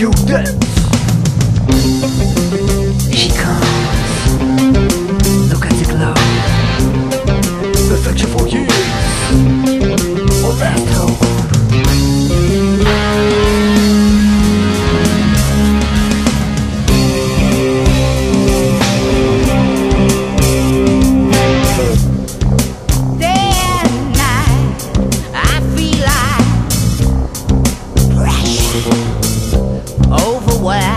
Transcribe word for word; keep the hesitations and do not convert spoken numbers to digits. you dead. She comes. Look at the glow. Affection for years. Orlando. Over what?